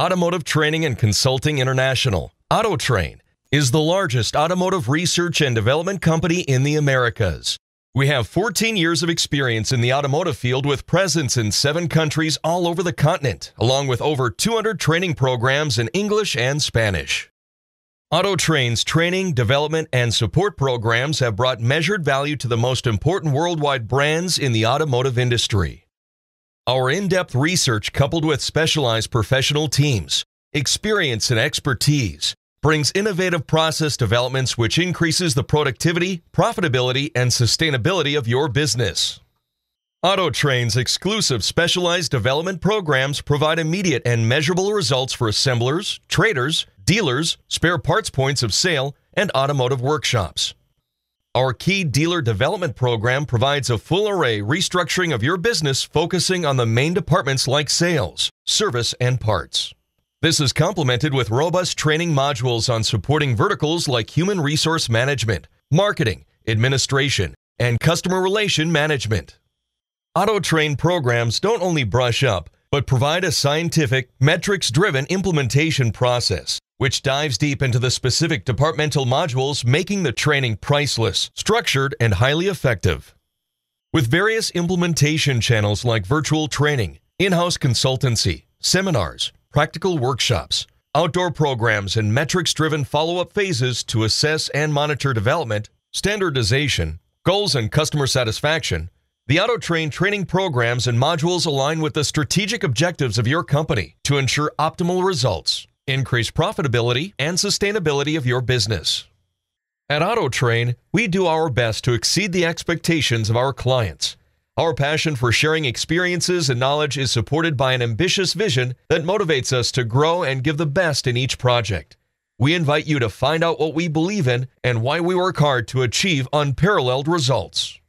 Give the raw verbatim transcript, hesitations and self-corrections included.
Automotive Training and Consulting International, AutoTrain, is the largest automotive research and development company in the Americas. We have fourteen years of experience in the automotive field with presence in seven countries all over the continent, along with over two hundred training programs in English and Spanish. AutoTrain's training, development, and support programs have brought measured value to the most important worldwide brands in the automotive industry. Our in-depth research, coupled with specialized professional teams, experience, and expertise, brings innovative process developments which increases the productivity, profitability, and sustainability of your business. AutoTrain's exclusive specialized development programs provide immediate and measurable results for assemblers, traders, dealers, spare parts points of sale, and automotive workshops. Our key dealer development program provides a full array restructuring of your business focusing on the main departments like sales, service, and parts. This is complemented with robust training modules on supporting verticals like human resource management, marketing, administration, and customer relation management. AutoTrain programs don't only brush up, but provide a scientific, metrics-driven implementation process, which dives deep into the specific departmental modules, making the training priceless, structured, and highly effective. With various implementation channels like virtual training, in-house consultancy, seminars, practical workshops, outdoor programs, and metrics-driven follow-up phases to assess and monitor development, standardization, goals, and customer satisfaction, the AutoTrain training programs and modules align with the strategic objectives of your company to ensure optimal results, increase profitability, and sustainability of your business. At AutoTrain, we do our best to exceed the expectations of our clients. Our passion for sharing experiences and knowledge is supported by an ambitious vision that motivates us to grow and give the best in each project. We invite you to find out what we believe in and why we work hard to achieve unparalleled results.